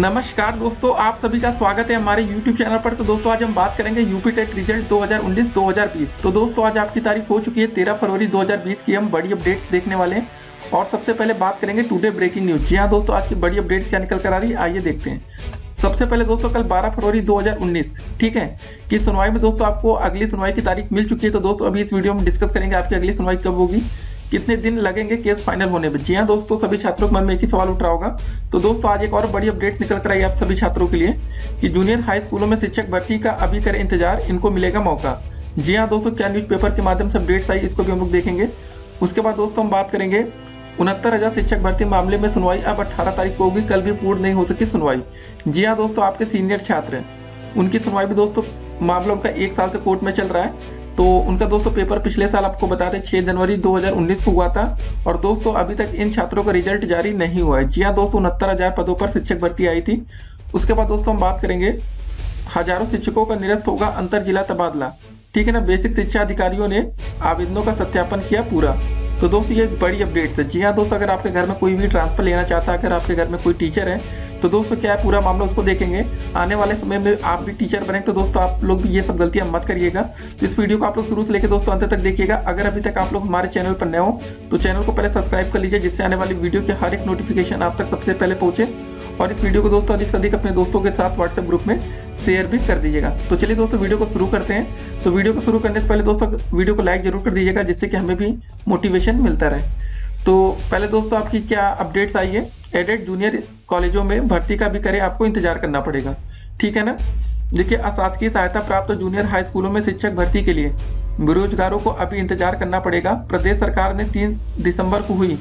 नमस्कार दोस्तों, आप सभी का स्वागत है हमारे YouTube चैनल पर। तो दोस्तों आज हम बात करेंगे यूपीटेट रिजल्ट 2019-2020। तो दोस्तों आज आपकी तारीख हो चुकी है 13 फरवरी 2020 की। हम बड़ी अपडेट्स देखने वाले हैं और सबसे पहले बात करेंगे टुडे ब्रेकिंग न्यूज। जी हाँ दोस्तों, आज की बड़ी अपडेट्स क्या निकल कर आ रही है आइए देखते हैं। सबसे पहले दोस्तों कल 12 फरवरी 2019 ठीक है कि सुनवाई में दोस्तों आपको अगली सुनवाई की तारीख मिल चुकी है। तो दोस्तों अभी इस वीडियो में डिस्कस करेंगे आपकी अगली सुनवाई कब होगी, कितने दिन लगेंगे केस फाइनल होने में। जी हाँ दोस्तों, सभी छात्रों के मन में एक ही सवाल उठ रहा होगा। तो दोस्तों आज एक और बड़ी अपडेट निकल कर आई आप सभी छात्रों के लिए कि जूनियर हाई स्कूलों में शिक्षक भर्ती का अभी करें इंतजार, इनको मिलेगा मौका। जी हाँ दोस्तों, क्या न्यूज़पेपर के माध्यम से अपडेट्स आई इसको भी हम लोग देखेंगे। उसके बाद दोस्तों हम बात करेंगे 69,000 शिक्षक भर्ती मामले में सुनवाई अब 18 तारीख को होगी, कल भी पूर्ण नहीं हो सकी सुनवाई। जी हाँ दोस्तों, आपके सीनियर छात्र हैं उनकी सुनवाई भी दोस्तों, मामला उनका 1 साल से कोर्ट में चल रहा है। तो उनका दोस्तों पेपर पिछले साल आपको बताते 6 जनवरी 2019 को हुआ था और दोस्तों अभी तक इन छात्रों का रिजल्ट जारी नहीं हुआ है। जी हाँ दोस्तों, 69,000 पदों पर शिक्षक भर्ती आई थी। उसके बाद दोस्तों हम बात करेंगे हजारों शिक्षकों का निरस्त होगा अंतर जिला तबादला, ठीक है ना। बेसिक शिक्षा अधिकारियों ने आवेदनों का सत्यापन किया पूरा। तो दोस्तों ये बड़ी अपडेट है। जी हाँ दोस्तों, अगर आपके घर में कोई भी ट्रांसफर लेना चाहता है, अगर आपके घर में कोई टीचर है तो दोस्तों क्या है पूरा मामला उसको देखेंगे। आने वाले समय में आप भी टीचर बने तो दोस्तों आप लोग भी ये सब गलतियां मत करिएगा। तो इस वीडियो को आप लोग शुरू से लेकर दोस्तों अंत तक देखिएगा। अगर अभी तक आप लोग हमारे चैनल पर नए हो तो चैनल को पहले सब्सक्राइब कर लीजिए, जिससे आने वाली वीडियो के हर एक नोटिफिकेशन आप तक सबसे पहले पहुंचे। और इस वीडियो को दोस्तों अधिक से अधिक अपने दोस्तों के साथ व्हाट्सएप ग्रुप में शेयर भी कर दीजिएगा। तो चलिए दोस्तों वीडियो को शुरू करते हैं। तो वीडियो को शुरू करने से पहले दोस्तों वीडियो को लाइक जरूर कर दीजिएगा, जिससे कि हमें भी मोटिवेशन मिलता रहे। तो पहले दोस्तों आपकी क्या अपडेट्स आई है, एडेड जूनियर कॉलेजों में भर्ती का भी करें आपको इंतजार करना पड़ेगा, ठीक है ना। देखिए अशासकीय सहायता प्राप्त जूनियर हाई स्कूलों में शिक्षक भर्ती के लिए बेरोजगारों को अभी इंतजार करना पड़ेगा। प्रदेश सरकार ने 3 दिसंबर को हुई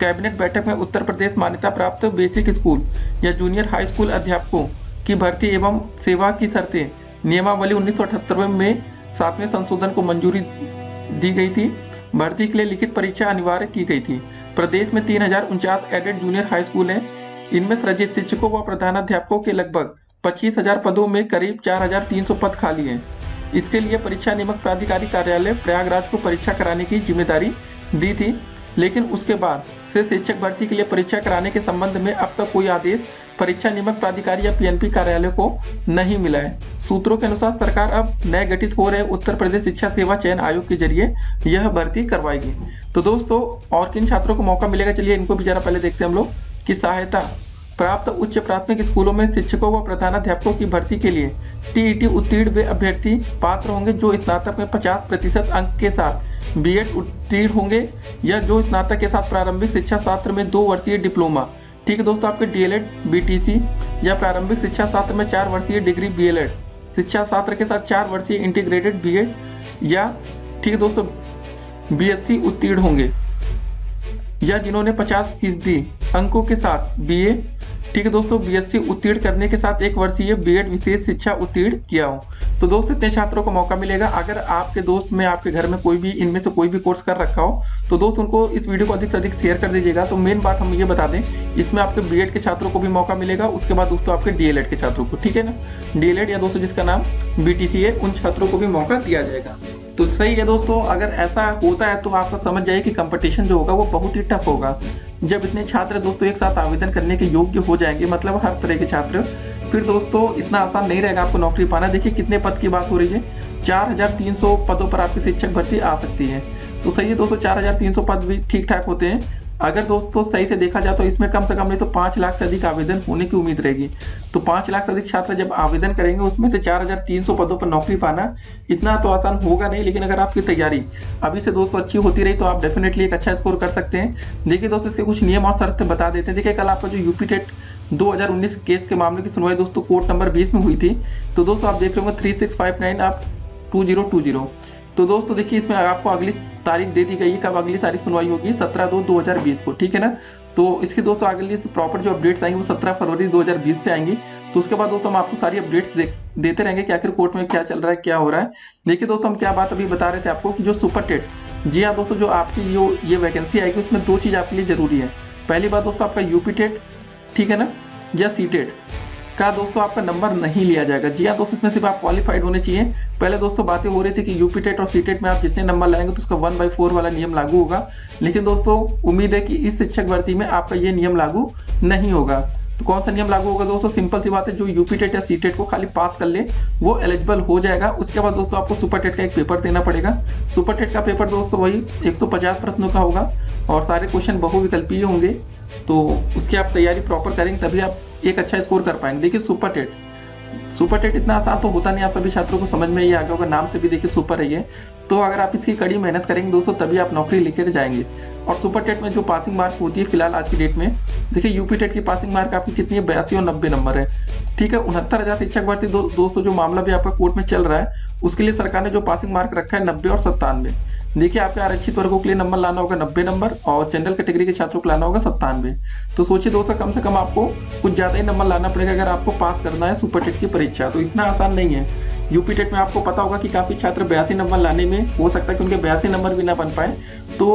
कैबिनेट बैठक में उत्तर प्रदेश मान्यता प्राप्त बेसिक स्कूल या जूनियर हाई स्कूल अध्यापकों की भर्ती एवं सेवा की शर्तें नियमावली 1978 में 7वें संशोधन को मंजूरी दी गई थी। भर्ती के लिए लिखित परीक्षा अनिवार्य की गई थी। प्रदेश में 3049 एडेड जूनियर हाई स्कूल हैं। इनमें सृजित शिक्षकों व प्रधानाध्यापकों के लगभग 25,000 पदों में करीब 4,300 पद खाली हैं। इसके लिए परीक्षा नियामक प्राधिकारी कार्यालय प्रयागराज को परीक्षा कराने की जिम्मेदारी दी थी, लेकिन उसके बाद से शिक्षक भर्ती के लिए परीक्षा कराने के संबंध में अब तक कोई आदेश परीक्षा नियामक प्राधिकारी या पीएनपी कार्यालय को नहीं मिला है। सूत्रों के अनुसार सरकार अब नए गठित हो रहे उत्तर प्रदेश शिक्षा सेवा चयन आयोग के जरिए यह भर्ती करवाएगी। तो दोस्तों और किन छात्रों को मौका मिलेगा, चलिए इनको भी जरा पहले देखते हैं हम लोग कि सहायता प्राप्त उच्च प्राथमिक स्कूलों में शिक्षकों व प्रधानाध्यापकों की भर्ती के लिए टीईटी उत्तीर्ण वे अभ्यर्थी पात्र होंगे जो स्नातक में 50% अंक के साथ बीएड उत्तीर्ण होंगे या जो स्नातक के साथ प्रारंभिक शिक्षा शास्त्र में 2 वर्षीय डिप्लोमा, ठीक है दोस्तों, आपके डीएलएड बीटीसी या प्रारंभिक शिक्षा शास्त्र में 4 वर्षीय डिग्री बीएलएड शिक्षा शास्त्र के साथ 4 वर्षीय इंटीग्रेटेड बीएड या ठीक है दोस्तों बीएससी उत्तीर्ण होंगे या जिन्होंने 50% अंकों के साथ बीए, ठीक है दोस्तों, बीएससी उत्तीर्ण करने के साथ 1 वर्षीय बीएड विशेष शिक्षा उत्तीर्ण किया हो। तो दोस्तों इतने छात्रों को मौका मिलेगा। अगर आपके दोस्त में आपके घर में कोई भी इनमें से कोई भी कोर्स कर रखा हो तो दोस्त उनको इस वीडियो को अधिक से अधिक शेयर कर दीजिएगा। तो मेन बात हम ये बता दें, इसमें आपके बीएड के छात्रों को भी मौका मिलेगा, उसके बाद दोस्तों आपके डीएलएड के छात्रों को, ठीक है ना, डीएलएड या दोस्तों जिसका नाम बीटीसी है उन छात्रों को भी मौका दिया जाएगा। तो सही है दोस्तों, अगर ऐसा होता है तो आप समझ जाइए कि कंपटीशन जो होगा वो बहुत ही टफ होगा। जब इतने छात्र दोस्तों एक साथ आवेदन करने के योग्य हो जाएंगे, मतलब हर तरह के छात्र, फिर दोस्तों इतना आसान नहीं रहेगा आपको नौकरी पाना। देखिए कितने पद की बात हो रही है, 4,300 पदों पर आपकी शिक्षक भर्ती आ सकती है। तो सही है दोस्तों, 4,300 पद भी ठीक ठाक होते हैं। अगर दोस्तों सही से देखा जाए तो इसमें कम से कम नहीं तो 5 लाख से अधिक आवेदन होने की उम्मीद रहेगी। तो 5 लाख से अधिक छात्र जब आवेदन करेंगे उसमें से 4,300 पदों पर नौकरी पाना इतना तो आसान होगा नहीं, लेकिन अगर आपकी तैयारी अभी से दोस्तों अच्छी होती रही तो आप डेफिनेटली एक अच्छा स्कोर कर सकते हैं। देखिए दोस्तों इसके कुछ नियम और शर्तें बता देते हैं। देखिए कल आपका जो यूपीटेट 2019 केस के मामले की सुनवाई दोस्तों कोर्ट नंबर 20 में हुई थी। तो दोस्तों आप देख रहे होंगे 3659/2020। तो दोस्तों देखिए इसमें आपको अगली तारीख दे दी गई है, कब अगली तारीख सुनवाई होगी, 17/2/2020 को, ठीक है ना। तो इसकी दोस्तों अगली प्रॉपर जो अपडेट्स आएंगी वो 17 फरवरी 2020 से आएंगी। तो उसके बाद दोस्तों हम आपको सारी अपडेट्स देते रहेंगे कि आखिर कोर्ट में क्या चल रहा है, क्या हो रहा है। देखिए दोस्तों हम क्या बात अभी बता रहे थे आपको कि जो सुपरटेट, जी हाँ दोस्तों, जो आपकी ये वैकेंसी आएगी उसमें 2 चीज़ आपके लिए जरूरी है। पहली बात दोस्तों आपका यूपीटेट, ठीक है ना, या सीटेट का दोस्तों आपका नंबर नहीं लिया जाएगा। जी हाँ दोस्तों, इसमें सिर्फ आप क्वालिफाइड होने चाहिए। पहले दोस्तों बातें हो रही थी कि यूपीटेट और सीटेट में आप जितने नंबर लाएंगे तो उसका 1/4 वाला नियम लागू होगा, लेकिन दोस्तों उम्मीद है कि इस शिक्षक भर्ती में आपका ये नियम लागू नहीं होगा। तो कौन सा नियम लागू होगा दोस्तों? सिंपल सी बात है, जो यूपीटेट या सीटेट को खाली पास कर ले वो एलिजिबल हो जाएगा। उसके बाद दोस्तों आपको सुपरटेट का एक पेपर देना पड़ेगा। सुपरटेट का पेपर दोस्तों वही 150 प्रश्नों का होगा और सारे क्वेश्चन बहुविकल्पीय होंगे। तो उसकी आप तैयारी प्रॉपर करेंगे तभी आप एक अच्छा स्कोर कर पाएंगे। देखिए सुपरटेट इतना आसान तो होता नहीं, आप सभी छात्रों को समझ में ही आ गया होगा, नाम से भी देखिए सुपर है। तो अगर आप इसकी कड़ी मेहनत करेंगे दोस्तों तभी आप नौकरी लेकर जाएंगे। और सुपरटेट में जो पासिंग मार्क होती है फिलहाल आज की डेट में, देखिए यूपीटेट की पासिंग मार्क आपकी कितनी है? 82 और 90 नंबर है, ठीक है। 69,000 शिक्षक भर्ती दोस्तों जो मामला भी आपका कोर्ट में चल रहा है उसके लिए सरकार ने जो पासिंग मार्क रखा है 90 और 97। देखिए आपके आरक्षित वर्गों के लिए नंबर लाना होगा 90 नंबर और जनरल कैटेगरी के छात्रों को लाना होगा 97। तो सोचिए दोस्तों कम से कम आपको कुछ ज्यादा ही नंबर लाना पड़ेगा अगर आपको पास करना है सुपरटेट की परीक्षा। तो इतना आसान नहीं है। यूपीटेट में आपको पता होगा कि काफी छात्र 82 नंबर लाने में हो सकता है कि उनके 82 नंबर भी ना बन पाए। तो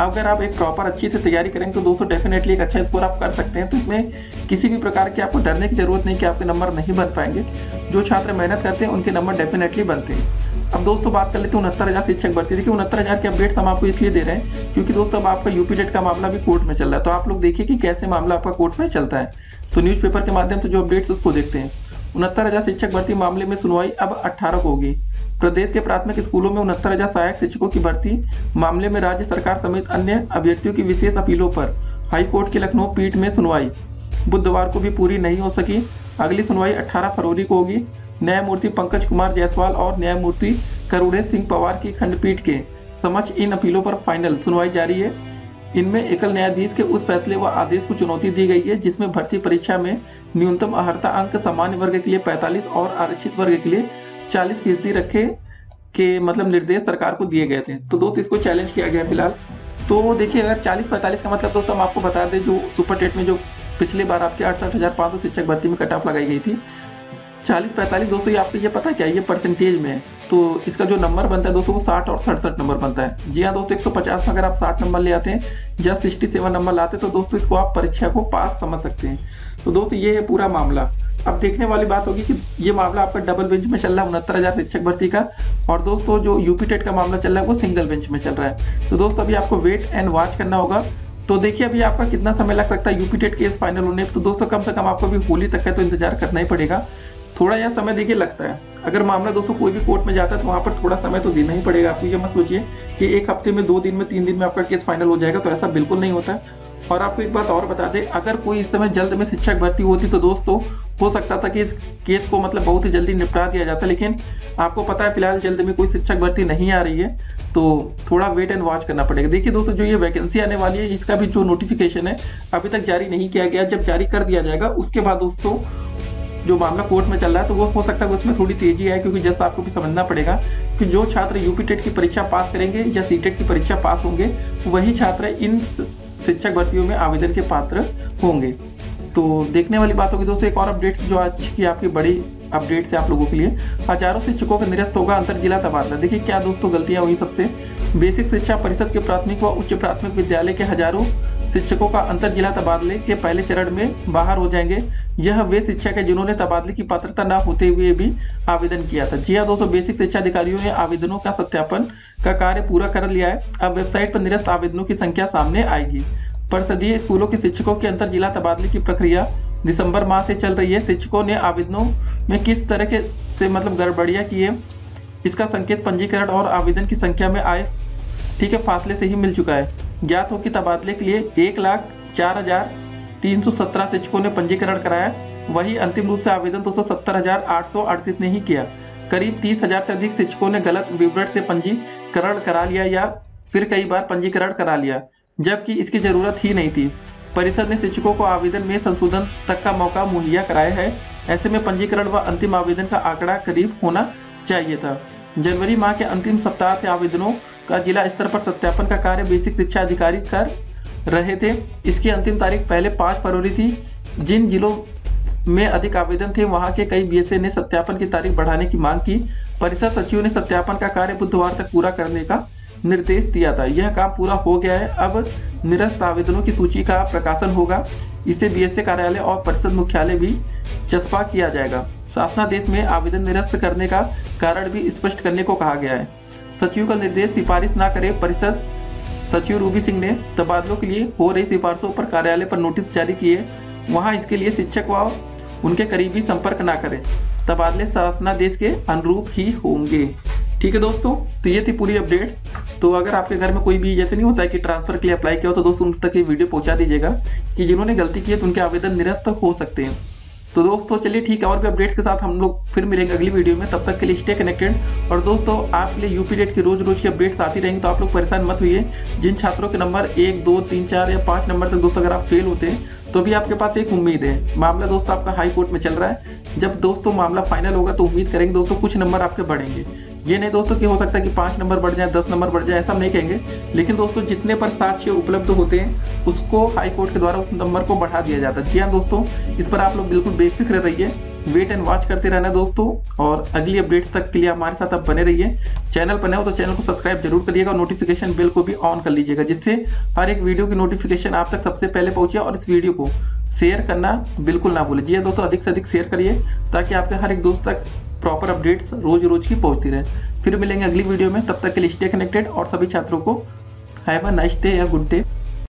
अगर आप एक प्रॉपर अच्छी से तैयारी करेंगे तो दोस्तों डेफिनेटली एक अच्छा स्कोर आप कर सकते हैं। तो इसमें किसी भी प्रकार की आपको डरने की जरूरत नहीं कि आपके नंबर नहीं बन पाएंगे। जो छात्र मेहनत करते हैं उनके नंबर डेफिनेटली बनते हैं। अब दोस्तों बात कर लेते हैं 69,000 शिक्षक भर्ती। देखिए 69,000 के अपडेट्स हम आपको इसलिए दे रहे हैं क्योंकि दोस्तों अब आपका यूपीटेट का मामला भी कोर्ट में चल रहा है। तो आप लोग देखिए कि कैसे मामला आपका कोर्ट में चलता है। तो न्यूज़पेपर के माध्यम से जो अपडेट्स उसको देखते हैं। 69,000 शिक्षक भर्ती मामले में सुनवाई अब 18 को होगी। प्रदेश के प्राथमिक स्कूलों में 69,000 सहायक शिक्षकों की भर्ती मामले में राज्य सरकार समेत अन्य अभ्यर्थियों की विशेष अपीलों पर हाईकोर्ट की लखनऊ पीठ में सुनवाई बुधवार को भी पूरी नहीं हो सकी। अगली सुनवाई 18 फरवरी को होगी। न्यायमूर्ति पंकज कुमार जायसवाल और न्यायमूर्ति करुणेश सिंह पवार की खंडपीठ के समक्ष इन अपीलों पर फाइनल सुनवाई जारी है। इनमें एकल न्यायाधीश के उस फैसले व आदेश को चुनौती दी गई है जिसमें भर्ती परीक्षा में न्यूनतम अर्हता अंक सामान्य वर्ग के लिए 45 और आरक्षित वर्ग के लिए 40% रखे के मतलब निर्देश सरकार को दिए गए थे। तो दोस्त इसको चैलेंज किया गया फिलहाल। तो देखिए अगर 40-45 का मतलब दोस्तों हम आपको बता दें जो सुपरटेट में जो पिछले बार आपके 68,500 शिक्षक भर्ती में कट ऑफ लगाई गई थी 40-45 दोस्तों ये आपको ये पता क्या ये परसेंटेज में है। तो इसका जो नंबर बनता है दोस्तों वो 60 और 67 नंबर बनता है। जी हाँ दोस्तों 150 में अगर आप 60 नंबर ले आते हैं या 67 नंबर लाते हैं तो दोस्तों इसको आप परीक्षा को पास समझ सकते हैं। तो दोस्तों ये है पूरा मामला। अब देखने वाली बात होगी कि ये मामला आपका डबल बेंच में चल रहा है 69,000 शिक्षक भर्ती का, और दोस्तों जो यूपीटेट का मामला चल रहा है वो सिंगल बेंच में चल रहा है। तो दोस्तों अभी आपको वेट एंड वॉच करना होगा। तो देखिए अभी आपका कितना समय लग सकता है यूपीटेट केस फाइनल होने। तो दोस्तों कम से कम आपको अभी होली तक है तो इंतजार करना ही पड़ेगा। थोड़ा यह समय देखिए लगता है। अगर मामला दोस्तों कोई भी कोर्ट में जाता है तो वहाँ पर थोड़ा समय तो देना ही पड़ेगा आपको। ये मत सोचिए कि एक हफ्ते में 2 दिन में 3 दिन में आपका केस फाइनल हो जाएगा, तो ऐसा बिल्कुल नहीं होता है। और आपको एक बात और बता दें, अगर कोई इस समय जल्द में शिक्षक भर्ती होती तो दोस्तों हो सकता था कि इस केस को मतलब बहुत ही जल्दी निपटा दिया जाता, लेकिन आपको पता है फिलहाल जल्द में कोई शिक्षक भर्ती नहीं आ रही है। तो थोड़ा वेट एंड वॉच करना पड़ेगा। देखिए दोस्तों जो ये वैकेंसी आने वाली है इसका भी जो नोटिफिकेशन है अभी तक जारी नहीं किया गया। जब जारी कर दिया जाएगा उसके बाद दोस्तों जो मामला कोर्ट में चल रहा है तो वो हो सकता है उसमें थोड़ी तेजी आए, क्योंकि जैसा आपको भी समझना पड़ेगा कि जो छात्र यूपीटेट की परीक्षा पास करेंगे या सीटेट की परीक्षा पास होंगे वही छात्र इन शिक्षक भर्तियों में आवेदन के पात्र होंगे। तो देखने वाली बात होगी दोस्तों। एक और अपडेट्स जो आज की आपकी बड़ी अपडेट्स है आप लोगों के लिए, हजारों शिक्षकों का निरस्त होगा अंतर जिला तबादला। देखिए क्या दोस्तों गलतियां हुई सबसे। बेसिक शिक्षा परिषद के प्राथमिक व उच्च प्राथमिक विद्यालय के हजारों शिक्षकों का अंतर जिला तबादले के पहले चरण में बाहर हो जाएंगे। यह वे शिक्षक है जिन्होंने तबादले की पात्रता न होते हुए भी आवेदन किया था। जी हाँ दोस्तों बेसिक शिक्षा अधिकारियों ने आवेदनों का सत्यापन का कार्य पूरा कर लिया है। अब वेबसाइट पर निरस्त आवेदनों की संख्या सामने आएगी। परिषदीय स्कूलों के शिक्षकों के अंतर जिला तबादले की प्रक्रिया दिसंबर माह से चल रही है। शिक्षकों ने आवेदनों में किस तरह के से मतलब गड़बड़ियां की है इसका संकेत पंजीकरण और आवेदन की संख्या में आए ठीक है फासले से ही मिल चुका है। ज्ञात हो कि तबादले के लिए 1,04,317 शिक्षकों ने पंजीकरण कराया, वही अंतिम रूप से आवेदन 270,838 ने ही किया। करीब 30,000 से अधिक शिक्षकों ने गलत विवरण से पंजीकरण करा लिया या फिर कई बार पंजीकरण करा लिया जबकि इसकी जरूरत ही नहीं थी। परिषद ने शिक्षकों को आवेदन में संशोधन तक का मौका मुहैया कराया है। ऐसे में पंजीकरण व अंतिम आवेदन का आंकड़ा करीब होना चाहिए था। जनवरी माह के अंतिम सप्ताह से आवेदनों का जिला स्तर पर सत्यापन का कार्य बेसिक शिक्षा अधिकारी कर रहे थे। इसकी अंतिम तारीख पहले 5 फरवरी थी। जिन जिलों में अधिक आवेदन थे वहां के कई बीएसए ने सत्यापन की तारीख बढ़ाने की मांग की। परिषद सचिव ने सत्यापन का कार्य बुधवार तक पूरा करने का निर्देश दिया था। यह काम पूरा हो गया है। अब निरस्त आवेदनों की सूची का प्रकाशन होगा। इसे बीएसए कार्यालय और परिषद मुख्यालय भी चस्पा किया जाएगा। शासनादेश में आवेदन निरस्त करने का कारण भी स्पष्ट करने को कहा गया है। सचिव का निर्देश सिफारिश न करे। परिषद सचिव रूबी सिंह ने तबादलों के लिए हो रही सिफारिशों पर कार्यालय पर नोटिस जारी किए। वहाँ इसके लिए शिक्षक व उनके करीबी संपर्क ना करें, तबादले संरचना देश के अनुरूप ही होंगे। ठीक है दोस्तों, तो ये थी पूरी अपडेट्स। तो अगर आपके घर में कोई भी जैसे नहीं होता है कि ट्रांसफर के लिए अप्लाई किया हो, तो दोस्तों उन तक ये वीडियो पहुंचा दीजिएगा कि जिन्होंने गलती की है तो उनके आवेदन निरस्त हो सकते हैं। तो दोस्तों चलिए ठीक है, और भी अपडेट्स के साथ हम लोग फिर मिलेंगे अगली वीडियो में। तब तक के लिए स्टे कनेक्टेड। और दोस्तों आपके लिए यूपीटेट की रोज की अपडेट्स आती रहेंगी, तो आप लोग परेशान मत होइए। जिन छात्रों के नंबर 1, 2, 3, 4 या 5 नंबर तक दोस्तों अगर आप फेल होते हैं तो भी आपके पास एक उम्मीद है। मामला दोस्तों आपका हाई कोर्ट में चल रहा है। जब दोस्तों मामला फाइनल होगा तो उम्मीद करेंगे दोस्तों कुछ नंबर आपके बढ़ेंगे। ये नहीं दोस्तों कि हो सकता है कि 5 नंबर बढ़ जाए, 10 नंबर बढ़ जाए, ऐसा हम नहीं कहेंगे। लेकिन दोस्तों जितने पर साक्ष्य उपलब्ध होते हैं उसको हाई कोर्ट के द्वारा उस नंबर को बढ़ा दिया जाता है। जी हाँ दोस्तों, इस पर आप लोग बिल्कुल बेफिक्र रहिए, वेट एंड वॉच करते रहना दोस्तों। और अगली अपडेट्स तक के लिए हमारे साथ आप बने रहिए। चैनल पर नए हो तो चैनल को सब्सक्राइब जरूर करिएगा और नोटिफिकेशन बेल को भी ऑन कर लीजिएगा, जिससे हर एक वीडियो की नोटिफिकेशन आप तक सबसे पहले पहुंचे। और इस वीडियो को शेयर करना बिल्कुल ना भूलें। जी हाँ दोस्तों, अधिक से अधिक शेयर करिए ताकि आपके हर एक दोस्त तक प्रॉपर अपडेट्स रोज रोज की पहुंचती रहे। फिर मिलेंगे अगली वीडियो में, तब तक के लिए स्टे कनेक्टेड और सभी छात्रों को हैव अ नाइस डे या गुड डे।